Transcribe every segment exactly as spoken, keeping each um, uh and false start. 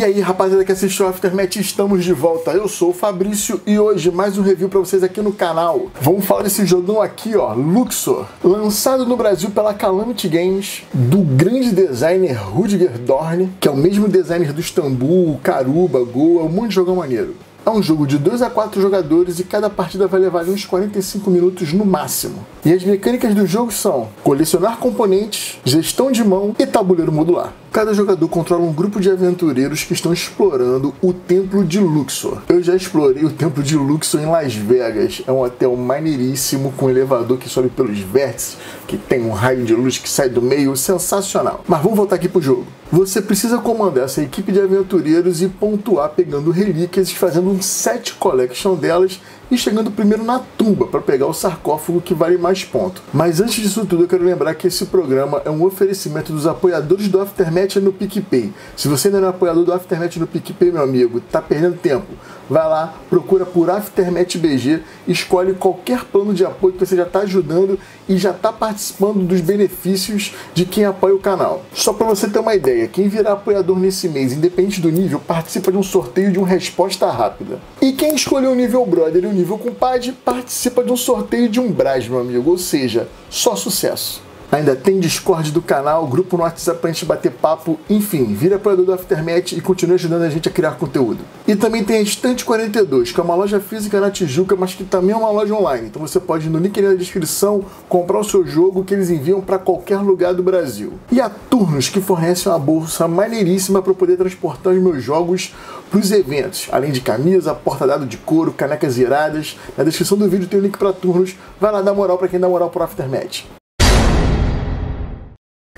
E aí, rapaziada que assistiu ao Aftermath, estamos de volta. Eu sou o Fabrício e hoje mais um review pra vocês aqui no canal. Vamos falar desse jogão aqui, ó, Luxor, lançado no Brasil pela Calamity Games, do grande designer Rudiger Dorn, que é o mesmo designer do Istambul, Karuba, Goa, um monte de jogão maneiro. É um jogo de dois a quatro jogadores e cada partida vai levar uns quarenta e cinco minutos no máximo. E as mecânicas do jogo são colecionar componentes, gestão de mão e tabuleiro modular. Cada jogador controla um grupo de aventureiros que estão explorando o Templo de Luxor. Eu já explorei o Templo de Luxor em Las Vegas. É um hotel maneiríssimo, com um elevador que sobe pelos vértices, que tem um raio de luz que sai do meio, sensacional. Mas vamos voltar aqui pro jogo. Você precisa comandar essa equipe de aventureiros e pontuar pegando relíquias e fazendo um set collection delas e chegando primeiro na tumba para pegar o sarcófago que vale mais ponto. Mas antes disso tudo, eu quero lembrar que esse programa é um oferecimento dos apoiadores do Aftermath no PicPay. Se você ainda não é apoiador do Aftermath no PicPay, meu amigo, tá perdendo tempo. Vai lá, procura por Aftermath B G, escolhe qualquer plano de apoio que você já tá ajudando e já tá participando dos benefícios de quem apoia o canal. Só para você ter uma ideia, quem virar apoiador nesse mês, independente do nível, participa de um sorteio de uma resposta rápida. E quem escolheu o nível brother e o nível compadre participa de um sorteio de um brás, meu amigo, ou seja, só sucesso. Ainda tem Discord do canal, grupo no WhatsApp pra gente bater papo, enfim, vira apoiador do Aftermath e continue ajudando a gente a criar conteúdo. E também tem a Estante quarenta e dois, que é uma loja física na Tijuca, mas que também é uma loja online, então você pode ir no link ali na descrição, comprar o seu jogo que eles enviam pra qualquer lugar do Brasil. E a Turnos, que fornece uma bolsa maneiríssima pra eu poder transportar os meus jogos pros eventos, além de camisa, porta-dado de couro, canecas iradas. Na descrição do vídeo tem o link pra Turnos, vai lá dar moral pra quem dá moral pro Aftermath.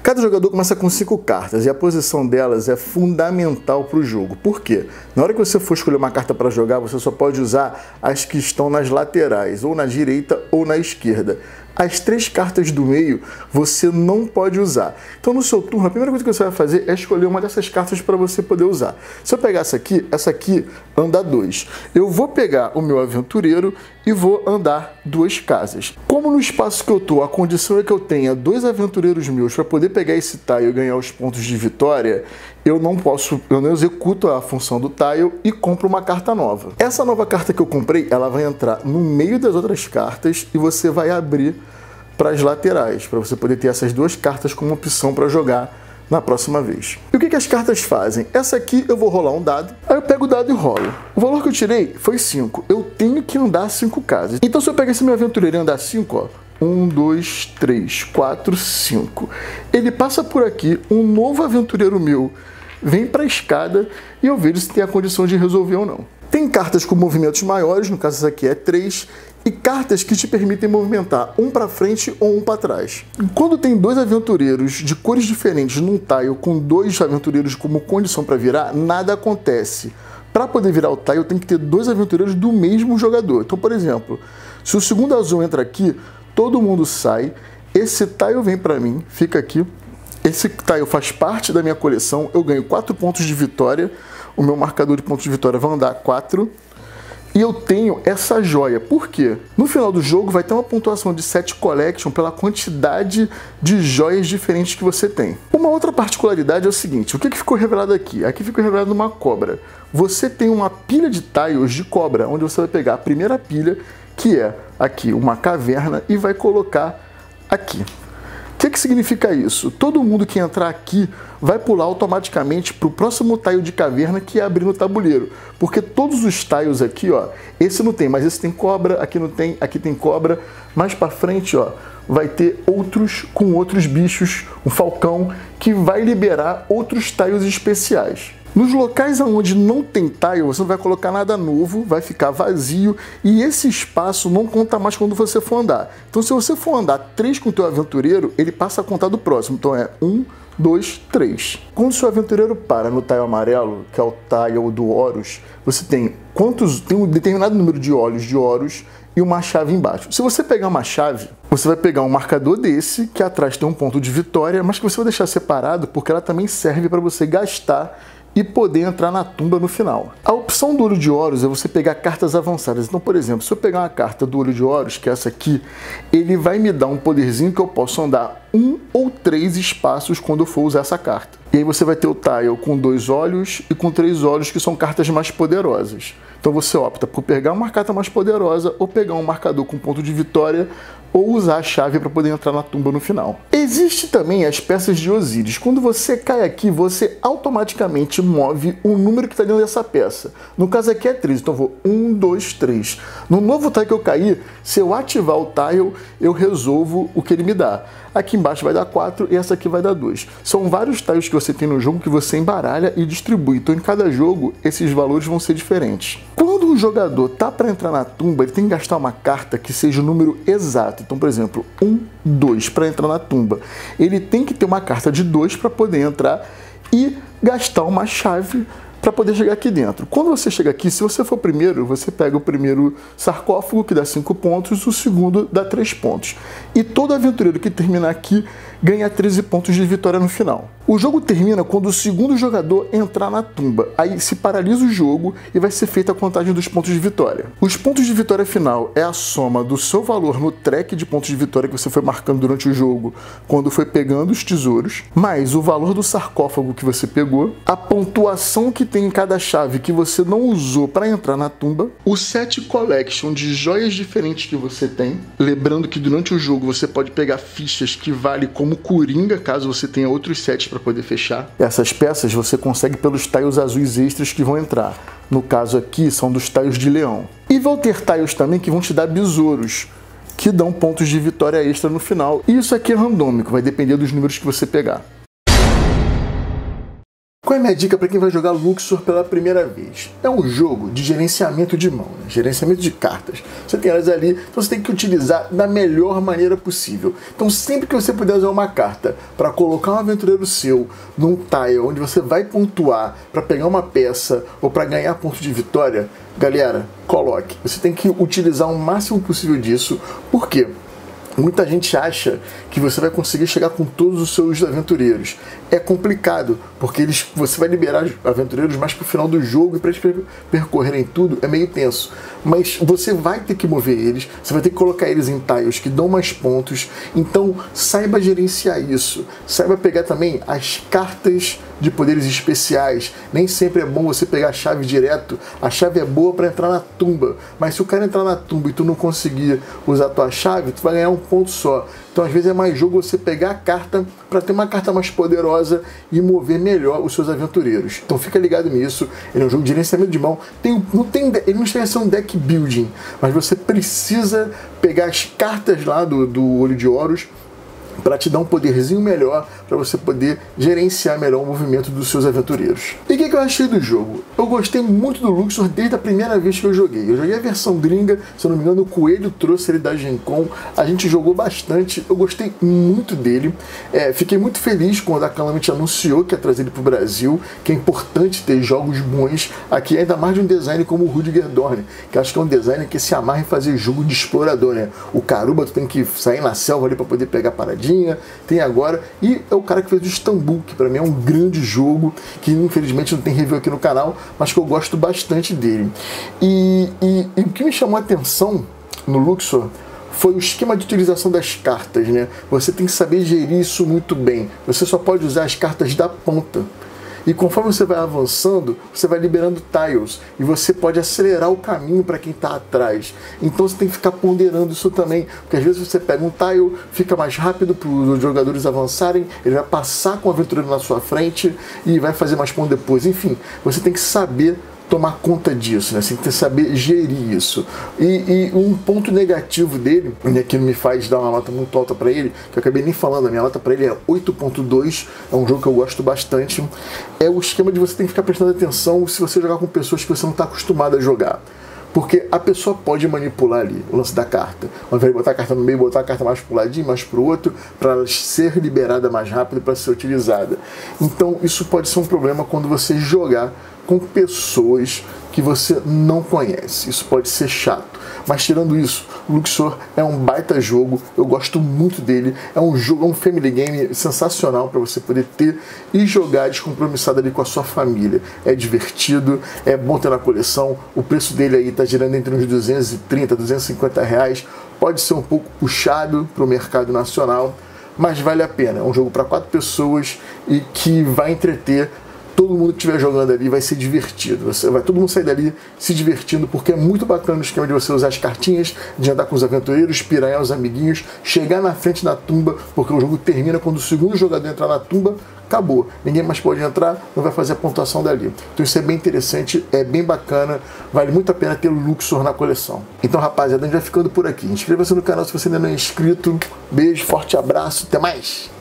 Cada jogador começa com cinco cartas e a posição delas é fundamental para o jogo. Por quê? Na hora que você for escolher uma carta para jogar, você só pode usar as que estão nas laterais, ou na direita ou na esquerda. As três cartas do meio você não pode usar. Então no seu turno, a primeira coisa que você vai fazer é escolher uma dessas cartas para você poder usar. Se eu pegar essa aqui, essa aqui anda dois. Eu vou pegar o meu aventureiro e vou andar duas casas. Como no espaço que eu tô, a condição é que eu tenha dois aventureiros meus para poder pegar esse tile e ganhar os pontos de vitória, eu não posso, eu não executo a função do tile e compro uma carta nova. Essa nova carta que eu comprei, ela vai entrar no meio das outras cartas e você vai abrir para as laterais, para você poder ter essas duas cartas como opção para jogar na próxima vez. E o que que as cartas fazem? Essa aqui eu vou rolar um dado, aí eu pego o dado e rolo. O valor que eu tirei foi cinco. Eu tenho que andar cinco casas. Então se eu pegar esse meu aventureiro e andar cinco, ó, um, dois, três, quatro, cinco. Ele passa por aqui, um novo aventureiro meu vem para a escada e eu vejo se tem a condição de resolver ou não. Tem cartas com movimentos maiores, no caso essa aqui é três, e cartas que te permitem movimentar um para frente ou um para trás. Quando tem dois aventureiros de cores diferentes num tile com dois aventureiros como condição para virar, nada acontece. Para poder virar o tile, eu tenho que ter dois aventureiros do mesmo jogador. Então, por exemplo, se o segundo azul entra aqui, todo mundo sai, esse tile vem para mim, fica aqui, esse tile faz parte da minha coleção, eu ganho quatro pontos de vitória, o meu marcador de pontos de vitória vai andar quatro, e eu tenho essa joia. Por quê? No final do jogo vai ter uma pontuação de set collection pela quantidade de joias diferentes que você tem. Uma outra particularidade é o seguinte, o que ficou revelado aqui? Aqui ficou revelado uma cobra. Você tem uma pilha de tiles de cobra, onde você vai pegar a primeira pilha, que é aqui uma caverna, e vai colocar aqui. O que que significa isso? Todo mundo que entrar aqui vai pular automaticamente para o próximo tile de caverna que é abrir no tabuleiro, porque todos os tiles aqui, ó, esse não tem, mas esse tem cobra, aqui não tem, aqui tem cobra, mais para frente, ó, vai ter outros com outros bichos, um falcão, que vai liberar outros tiles especiais. Nos locais onde não tem tile, você não vai colocar nada novo, vai ficar vazio e esse espaço não conta mais quando você for andar. Então se você for andar três com o teu aventureiro, ele passa a contar do próximo, então é um, dois, três. Quando o seu aventureiro para no tile amarelo, que é o tile do Horus, você tem, quantos, tem um determinado número de olhos de Horus e uma chave embaixo. Se você pegar uma chave, você vai pegar um marcador desse, que atrás tem um ponto de vitória, mas que você vai deixar separado porque ela também serve para você gastar e poder entrar na tumba no final. A opção do Olho de Horus é você pegar cartas avançadas. Então, por exemplo, se eu pegar uma carta do Olho de Horus, que é essa aqui, ele vai me dar um poderzinho que eu posso andar um ou três espaços quando eu for usar essa carta. E aí você vai ter o tile com dois olhos e com três olhos, que são cartas mais poderosas. Então você opta por pegar uma carta mais poderosa ou pegar um marcador com ponto de vitória ou usar a chave para poder entrar na tumba no final. Existe também as peças de Osíris. Quando você cai aqui, você automaticamente move o número que está dentro dessa peça. No caso aqui é três, então eu vou um, dois, três. No novo tile que eu caí, se eu ativar o tile, eu resolvo o que ele me dá. Aqui embaixo vai dar quatro e essa aqui vai dar dois. São vários tiles que você tem no jogo que você embaralha e distribui. Então em cada jogo, esses valores vão ser diferentes. Quando o jogador tá para entrar na tumba, ele tem que gastar uma carta que seja o número exato. Então, por exemplo, um, dois para entrar na tumba. Ele tem que ter uma carta de dois para poder entrar e gastar uma chave para poder chegar aqui dentro. Quando você chega aqui, se você for primeiro, você pega o primeiro sarcófago, que dá cinco pontos, o segundo dá três pontos. E todo aventureiro que terminar aqui ganha treze pontos de vitória no final. O jogo termina quando o segundo jogador entrar na tumba. Aí se paralisa o jogo e vai ser feita a contagem dos pontos de vitória. Os pontos de vitória final é a soma do seu valor no track de pontos de vitória que você foi marcando durante o jogo, quando foi pegando os tesouros, mais o valor do sarcófago que você pegou, a pontuação que tem em cada chave que você não usou para entrar na tumba, o set collection de joias diferentes que você tem. Lembrando que durante o jogo você pode pegar fichas que valem como coringa, caso você tenha outros sets para poder fechar. Essas peças você consegue pelos tiles azuis extras que vão entrar. No caso aqui, são dos tiles de leão. E vão ter tiles também que vão te dar besouros, que dão pontos de vitória extra no final. E isso aqui é randômico, vai depender dos números que você pegar. Qual é a minha dica para quem vai jogar Luxor pela primeira vez? É um jogo de gerenciamento de mão, né? Gerenciamento de cartas. Você tem elas ali, então você tem que utilizar da melhor maneira possível. Então sempre que você puder usar uma carta para colocar um aventureiro seu num tile onde você vai pontuar para pegar uma peça ou para ganhar ponto de vitória, galera, coloque. Você tem que utilizar o máximo possível disso. Por quê? Muita gente acha que você vai conseguir chegar com todos os seus aventureiros. É complicado, porque eles, você vai liberar aventureiros mais pro final do jogo e para eles percorrerem tudo é meio tenso. Mas você vai ter que mover eles, você vai ter que colocar eles em tiles que dão mais pontos. Então saiba gerenciar isso. Saiba pegar também as cartas de poderes especiais. Nem sempre é bom você pegar a chave direto. A chave é boa para entrar na tumba, mas se o cara entrar na tumba e tu não conseguir usar a tua chave, tu vai ganhar um ponto só. Então às vezes é mais jogo você pegar a carta para ter uma carta mais poderosa e mover melhor os seus aventureiros. Então fica ligado nisso. Ele é um jogo de gerenciamento de mão. Tem, não tem, ele não chega a ser um deck building, mas você precisa pegar as cartas lá do, do Olho de Horus para te dar um poderzinho melhor, para você poder gerenciar melhor o movimento dos seus aventureiros. E o que, que eu achei do jogo? Eu gostei muito do Luxor desde a primeira vez que eu joguei. Eu joguei a versão gringa, se eu não me engano o Coelho trouxe ele da Gen Con, a gente jogou bastante, eu gostei muito dele. É, fiquei muito feliz quando a Calamity anunciou que ia trazer ele para o Brasil, que é importante ter jogos bons aqui, ainda mais de um design como o Rudiger Dorn, que acho que é um designer que se amarra em fazer jogo de explorador, né? O Karuba, tu tem que sair na selva ali para poder pegar paradinha. Tem agora, e é o cara que fez o Istanbul, que pra mim é um grande jogo, que infelizmente não tem review aqui no canal, mas que eu gosto bastante dele. E, e, e o que me chamou a atenção no Luxor foi o esquema de utilização das cartas, né? Você tem que saber gerir isso muito bem. Você só pode usar as cartas da ponta. E conforme você vai avançando, você vai liberando tiles. E você pode acelerar o caminho para quem está atrás. Então você tem que ficar ponderando isso também. Porque às vezes você pega um tile, fica mais rápido para os jogadores avançarem. Ele vai passar com o aventureiro na sua frente e vai fazer mais ponto depois. Enfim, você tem que saber tomar conta disso, né? Você tem que saber gerir isso. E, e um ponto negativo dele, né, que me faz dar uma nota muito alta para ele, que eu acabei nem falando, a minha nota para ele é oito ponto dois, é um jogo que eu gosto bastante, é o esquema de você ter que ficar prestando atenção se você jogar com pessoas que você não está acostumado a jogar. Porque a pessoa pode manipular ali o lance da carta. Ao invés de botar a carta no meio, botar a carta mais para um ladinho, mais para o outro, para ela ser liberada mais rápido, para ser utilizada. Então isso pode ser um problema quando você jogar com pessoas que você não conhece. Isso pode ser chato. Mas tirando isso, o Luxor é um baita jogo, eu gosto muito dele, é um jogo, é um family game sensacional para você poder ter e jogar descompromissado ali com a sua família. É divertido, é bom ter na coleção, o preço dele aí tá girando entre uns duzentos e trinta, duzentos e cinquenta reais, pode ser um pouco puxado para o mercado nacional, mas vale a pena. É um jogo para quatro pessoas e que vai entreter todo mundo que estiver jogando ali, vai ser divertido. Você, vai todo mundo sair dali se divertindo, porque é muito bacana o esquema de você usar as cartinhas, de andar com os aventureiros, piranhar os amiguinhos, chegar na frente da tumba, porque o jogo termina quando o segundo jogador entrar na tumba, acabou. Ninguém mais pode entrar, não vai fazer a pontuação dali. Então isso é bem interessante, é bem bacana, vale muito a pena ter o Luxor na coleção. Então, rapaziada, a gente vai ficando por aqui. Inscreva-se no canal se você ainda não é inscrito. Beijo, forte abraço, até mais!